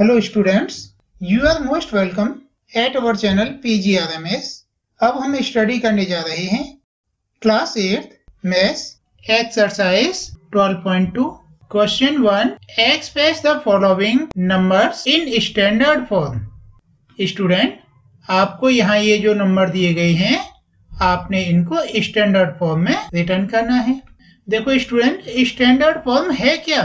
Hello students, you are most welcome at our channel PGRAMS। अब हम study करने जा रहे हैं class 8 maths exercise 12.2 question 1। Express the following numbers in standard form. Student, आपको यहाँ ये जो नंबर दिए गए हैं आपने इनको स्टैंडर्ड फॉर्म में रिटर्न करना है। देखो स्टूडेंट, स्टैंडर्ड फॉर्म है क्या?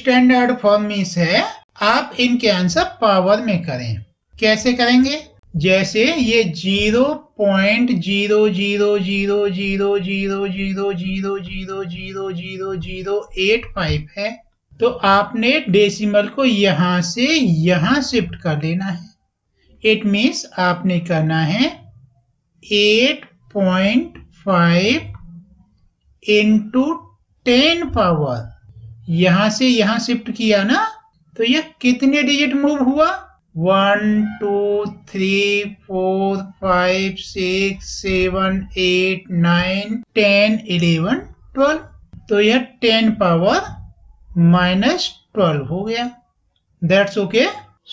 स्टैंडर्ड फॉर्म मीन्स है आप इनके आंसर पावर में करें। कैसे करेंगे? जैसे ये 0.00000000000085 है, तो आपने डेसिमल को यहाँ से यहाँ शिफ्ट कर लेना है। इट मीन्स आपने करना है 8.5 इंटू 10 पावर। यहाँ से यहाँ शिफ्ट किया ना, तो ये कितने डिजिट मूव हुआ? 1 2 3 4 5 6 7 8 9 10 11 12। तो यह 10 पावर माइनस 12 हो गया। That's okay,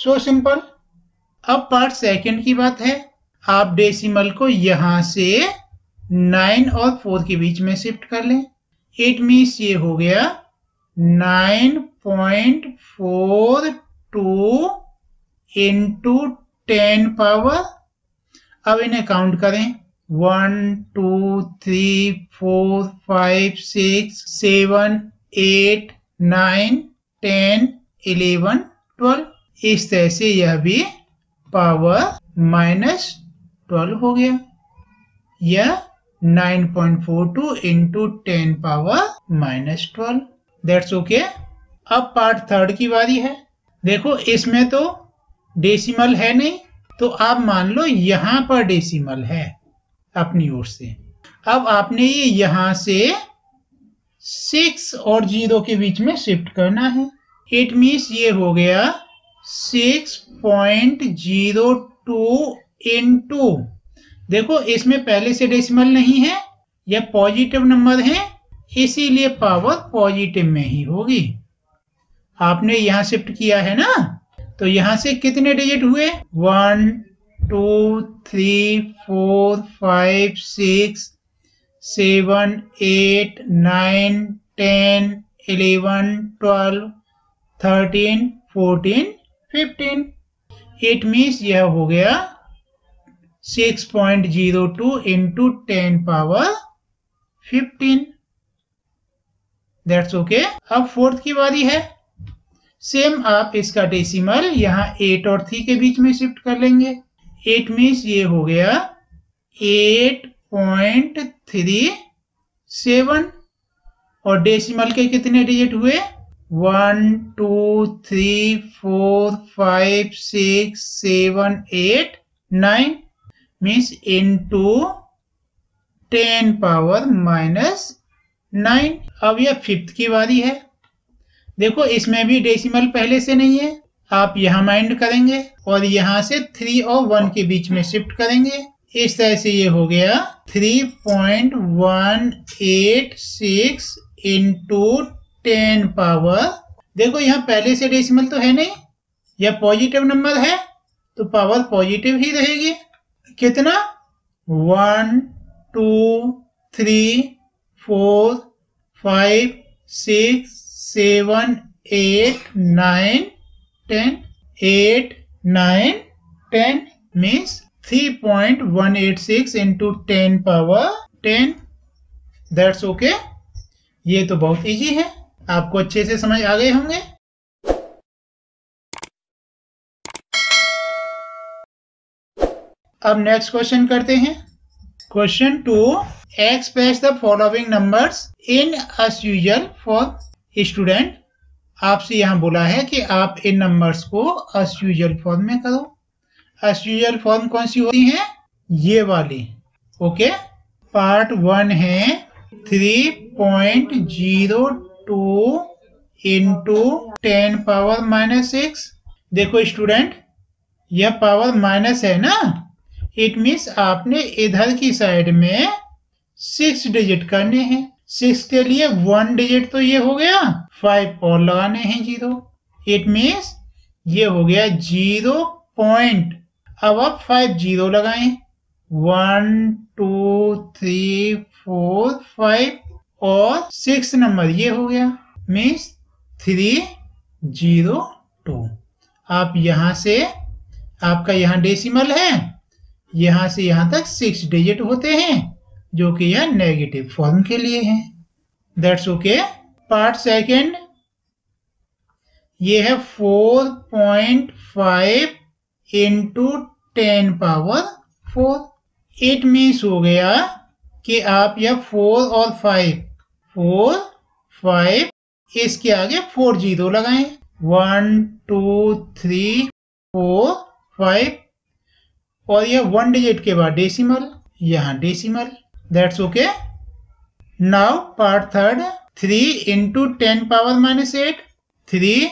so simple. अब पार्ट सेकंड की बात है। आप डेसिमल को यहाँ से 9 और 4 के बीच में शिफ्ट कर लें। इट मीन्स ये हो गया 9.42 इंटू 10 पावर। अब इन्हें काउंट करें 1 2 3 4 5 6 7 8 9 10 11 12। इस तरह से यह भी पावर माइनस 12 हो गया। यह 9.42 into 10 power minus 12। That's okay. अब पार्ट थर्ड की बारी है। देखो इसमें तो डेसिमल है नहीं, तो आप मान लो यहाँ पर डेसिमल है अपनी ओर से। अब आपने ये यहाँ से 6 और 0 के बीच में शिफ्ट करना है। इट मीन्स ये हो गया 6.02 इंटू, देखो इसमें पहले से डेसिमल नहीं है, यह पॉजिटिव नंबर है इसीलिए पावर पॉजिटिव में ही होगी। आपने यहाँ शिफ्ट किया है ना, तो यहाँ से कितने डिजिट हुए? 1 2 3 4 5 6 7 8 9 10 11 12 13 14 15। इट मीन्स यह हो गया 6.02 इंटू 10 पावर 15। That's okay. अब फोर्थ की बारी है। सेम आप इसका डेसिमल यहाँ 8 और 3 के बीच में शिफ्ट कर लेंगे। 8 मीन्स ये हो गया 8.37 और डेसिमल के कितने डिजिट हुए? 1 2 3 4 5 6 7 8 9 मीन्स इनटू 10 पावर माइनस 9। अब यह फिफ्थ की बारी है। देखो इसमें भी डेसिमल पहले से नहीं है, आप यहाँ माइंड करेंगे और यहाँ से 3 और 1 के बीच में शिफ्ट करेंगे। इस तरह से ये हो गया 3.186 इंटू 10 पावर। देखो यहाँ पहले से डेसिमल तो है नहीं, यह पॉजिटिव नंबर है तो पावर पॉजिटिव ही रहेगी। कितना? 1 2 3 4 5 6 7 8 9 10 8 9 10 means 3.186 into 10 power 10। That's okay. ये तो बहुत इजी है, आपको अच्छे से समझ आ गए होंगे। अब नेक्स्ट क्वेश्चन करते हैं। Question 2, express the following numbers in as usual form. Student, आपसे यहाँ बोला है कि आप इन नंबर्स को एज यूजुअल फॉर्म में करो। एज यूजुअल फॉर्म कौन सी होती है? ये वाली। ओके, पार्ट 1 है 3.02 इंटू 10 पावर माइनस 6। देखो स्टूडेंट, यह पावर माइनस है ना, इट मीन्स आपने इधर की साइड में 6 डिजिट करने हैं। 6 के लिए 1 डिजिट तो ये हो गया, 5 और लगाने हैं 0। इट मीन्स ये हो गया 0 पॉइंट। अब आप 5 0 लगाएं, 1 2 3 4 5 और 6 नंबर ये हो गया मीन्स 3 0 2। आप यहाँ से आपका यहाँ डेसिमल है, यहाँ से यहाँ तक 6 डिजिट होते हैं जो कि यह नेगेटिव फॉर्म के लिए है। That's okay. पार्ट सेकंड ये है 4.5 × 10⁴। इट मीन्स हो गया कि आप यह 4 और 5 इसके आगे 4 0 लगाएं, 1 2 3 4 5 और यह 1 डिजिट के बाद डेसिमल, यहाँ decimal. That's okay. Now part third 3 × 10⁻8, 3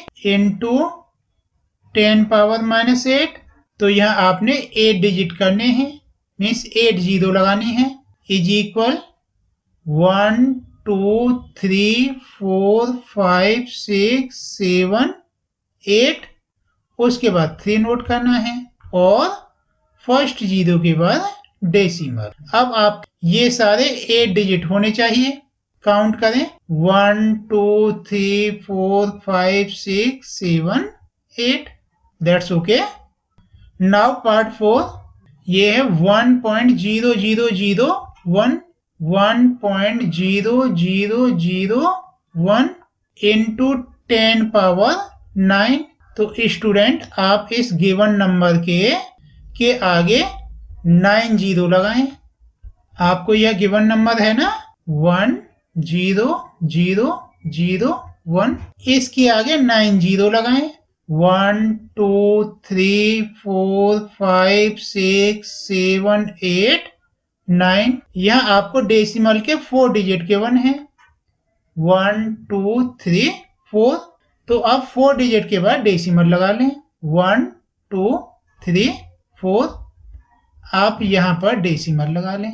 × 10⁻8। तो यहाँ आपने 8 डिजिट करने हैं मीन्स 8 0 लगानी है। इज इक्वल 1 2 3 4 5 6 7 8 उसके बाद 3 नोट करना है और फर्स्ट 0 के बाद डेसिमल। अब आप ये सारे 8 डिजिट होने चाहिए। काउंट करें 1 2 3 4 5 6 7 8। That's okay. नाउ पार्ट 4 ये है 1.0001 तो स्टूडेंट आप इस गिवन नंबर के आगे 9 0 लगाएं। आपको यह गिवन नंबर है ना 1 0 0 0 1 इसके आगे 9 0 लगाएं, 1 2 3 4 5 6 7 8 9। यह आपको डेसिमल के 4 डिजिट के वन है 1 2 3 4 तो आप 4 डिजिट के बाद डेसिमल लगा लें 1 2 3 4। आप यहाँ पर डेसिमल लगा लें।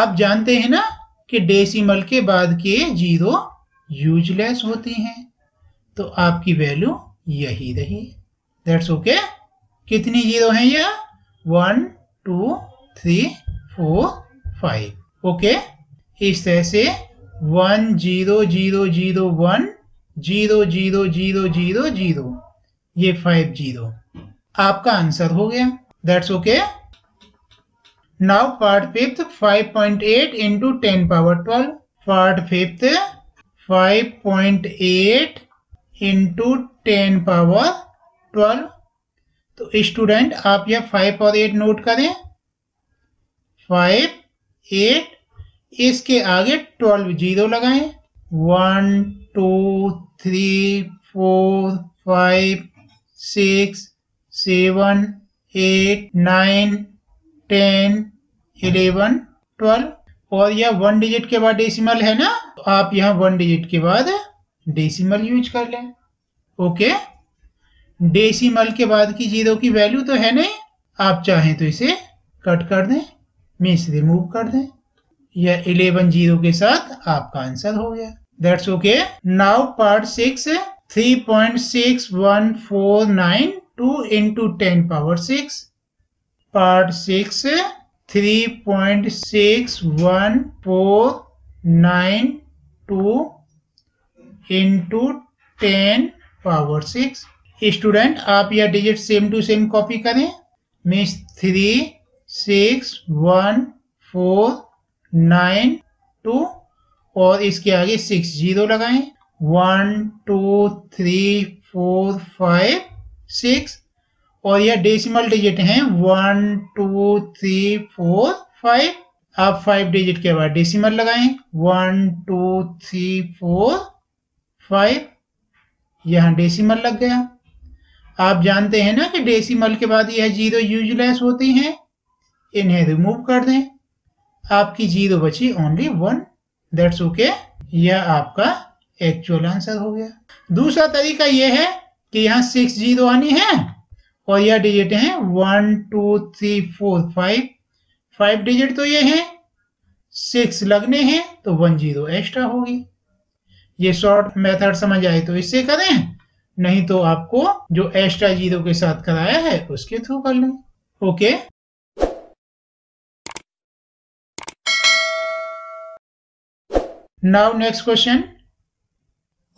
आप जानते हैं ना कि डेसिमल के बाद के 0 यूजलेस होती हैं तो आपकी वैल्यू यही रही। That's okay. कितनी 0 हैं यह 1 2 3 4 5। ओके। इस तरह से 1 0 0 0 1 0 0 0 0 0 ये 5 0 आपका आंसर हो गया। That's okay. Now part fifth 5.8 × 10�12। Part fifth 5.8 × 10�12। तो स्टूडेंट आप यह 5 और 8 नोट करें, 5 8 इसके आगे 12 0 लगाएं, 1 2 3 4 5 6 7 8 9 10 11 12 और यह 1 डिजिट के बाद डेसिमल है ना तो आप यहाँ 1 डिजिट के बाद डेसिमल यूज कर लें। ओके। डेसिमल के बाद की 0 की वैल्यू तो है नहीं, आप चाहें तो इसे कट कर दें मीन्स रिमूव कर दें। यह 11 0 के साथ आपका आंसर हो गया। That's okay. Now part 6 3.61492 × 10⁶। Part 6 3.61492 × 10⁶। Student आप यह digit same to same copy करें मीन्स 3 6 1 4 9 2 और इसके आगे 6 0 लगाएं, 1 2 3 4 5 6 और यह डेसिमल डिजिट हैं 1 2 3 4 5। आप 5 डिजिट के बाद डेसिमल लगाएं 1 2 3 4 5 यहाँ डेसिमल लग गया। आप जानते हैं ना कि डेसिमल के बाद यह 0 यूजलेस होती हैं, इन्हें रिमूव कर दें। आपकी 0 बची ओनली 1। That's okay. यह आपका एक्चुअल आंसर हो गया। दूसरा तरीका यह है कि यहाँ 6 0 आनी है और यह डिजिट हैं 1 2 3 4 5। 5 डिजिट तो ये हैं, 6 लगने हैं तो 1 0 एक्स्ट्रा होगी। ये शॉर्ट मेथड समझ आए तो इससे करें, नहीं तो आपको जो एक्स्ट्रा जीरो के साथ कराया है उसके थ्रू कर लें। Okay, now next question,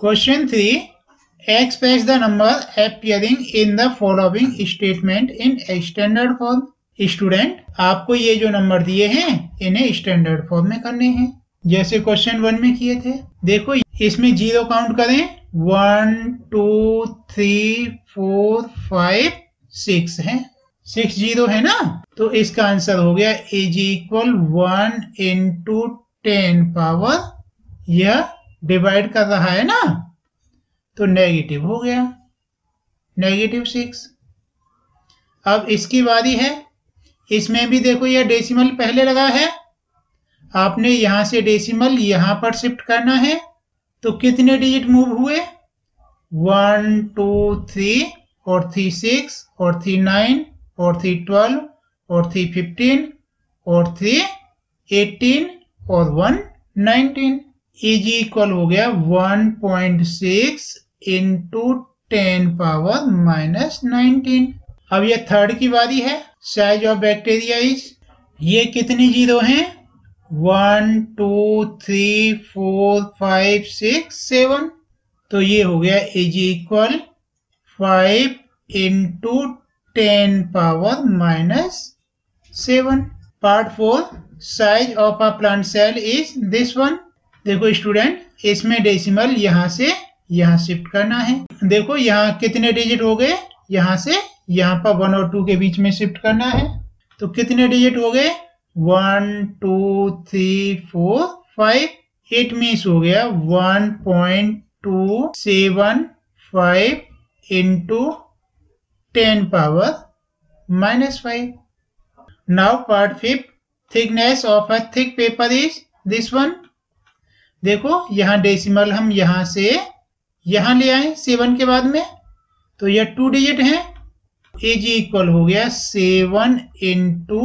question 3, express the number appearing in the following statement in standard form. Student, आपको ये जो नंबर दिए हैं इन्हें स्टैंडर्ड फॉर्म में करने हैं, जैसे क्वेश्चन 1 में किए थे। देखो इसमें जीरो काउंट करें, 1 2 3 4 5 6 है, 6 जीरो है ना, तो इसका आंसर हो गया is equal 1 into 10 पावर, यह डिवाइड कर रहा है ना, तो नेगेटिव हो गया, -6। अब इसकी बारी है, इसमें भी देखो यह डेसिमल पहले लगा है, आपने यहां से डेसिमल यहां पर शिफ्ट करना है, तो कितने डिजिट मूव हुए, 1 2 3 और 3 6 और 3 9 और 3 12 और 3 15 और 3 18 और 1 19। इक्वल हो गया 1.6 into 10 पावर -19। अब ये थर्ड की बारी है, साइज ऑफ बैक्टीरिया इज, ये कितनी जीरो हैं, 1 2 3 4 5 6 7, तो ये हो गया equal 5 into 10 power -7। Part 4, size of a plant cell is this one. देखो स्टूडेंट, इसमें डेसिमल यहाँ से यहाँ शिफ्ट करना है, देखो यहाँ कितने डिजिट हो गए, यहाँ से यहाँ पर 1 और 2 के बीच में शिफ्ट करना है, तो कितने डिजिट हो गए, 1 2 3 4 5 8 मीन्स हो गया 1.275 into 10 power -5। Now part 5, thickness of a thick paper is this one. देखो यहाँ डेसिमल हम यहाँ से यहाँ ले आए 7 के बाद में, तो यह 2 डिजिट है, इक्वल हो गया 7 into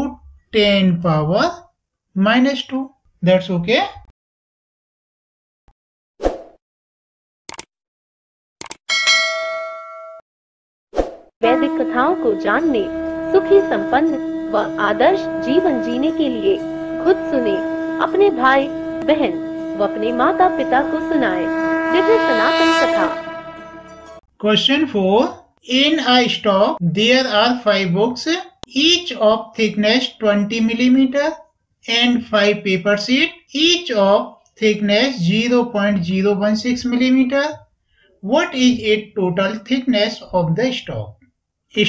10 पावर -2। That's okay. वैदिक कथाओं को जानने, सुखी, संपन्न व आदर्श जीवन जीने के लिए खुद सुने, अपने भाई बहन व अपने माता पिता को सुनाए। दिव्य सनातन कथा। Question 4, in a stock there are 5 books each of thickness 20 mm and 5 paper sheet each of thickness 0.016 mm. What is its total thickness of the stock?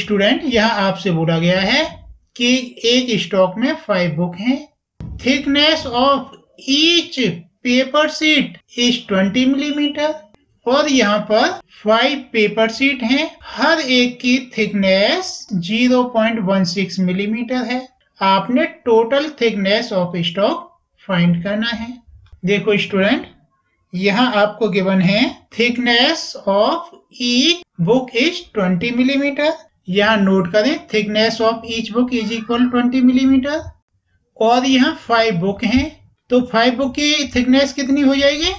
Student, यहाँ आपसे बोला गया है कि एक स्टॉक में 5 बुक हैं, thickness of each paper sheet is 20 mm और यहाँ पर 5 पेपर शीट हैं, हर एक की थिकनेस 0.16 mm है। आपने total thickness of stock find करना है। देखो स्टूडेंट, यहाँ आपको गिवन है thickness of each book is 20 mm। यहाँ नोट करें thickness of each book is equal 20 mm और यहाँ 5 बुक हैं, तो 5 बुक की थिकनेस कितनी हो जाएगी,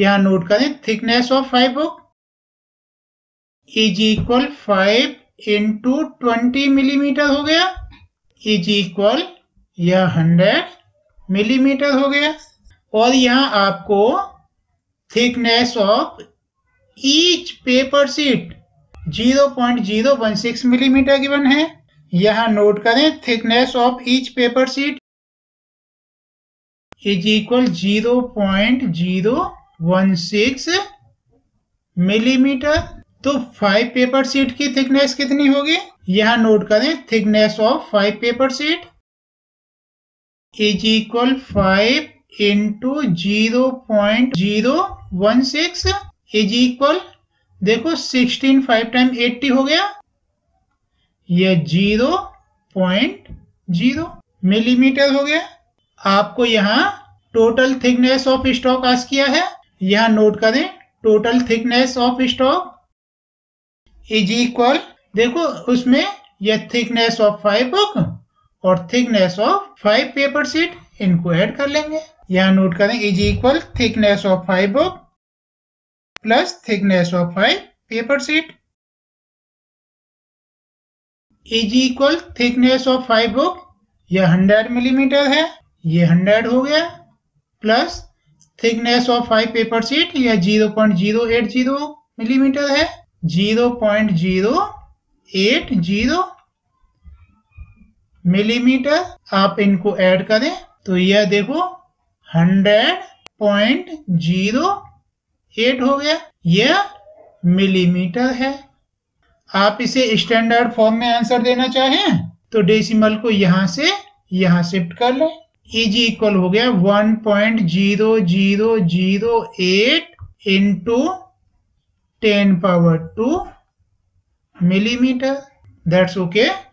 यहाँ नोट करें thickness of 5 book is equal 5 into 20 mm हो गया, इज इक्वल यह 100 mm हो गया। और यहाँ आपको thickness of each paper sheet 0.016 mm given है, यहाँ नोट करें thickness of each paper sheet is equal 0.016 mm। तो 5 पेपर शीट की थिकनेस कितनी होगी, यहाँ नोट करें thickness of 5 paper sheet is equal 5 into 0.016 is equal, देखो 16 5 टाइम 80 हो गया, यह 0.0 mm हो गया। आपको यहाँ total thickness of stock ask किया है, यहाँ नोट करें total thickness of stock is equal, देखो उसमें यह थिकनेस ऑफ 5 बुक और थिकनेस ऑफ 5 पेपर शीट, इनको ऐड कर लेंगे। यहाँ नोट करें is equal thickness of 5 book plus thickness of 5 paper sheet. Ag equal thickness of 5 book, यह 100 मिलीमीटर है, यह 100 हो गया, plus thickness of 5 paper sheet, यह 0.080 मिलीमीटर है, 0.080 मिलीमीटर। आप इनको ऐड करें तो यह देखो 100.08 हो गया, यह मिलीमीटर है। आप इसे स्टैंडर्ड फॉर्म में आंसर देना चाहें तो डेसिमल को यहां शिफ्ट कर लें। एजी इक्वल हो गया 1.0008 into 10 power 2 millimetre. That's okay.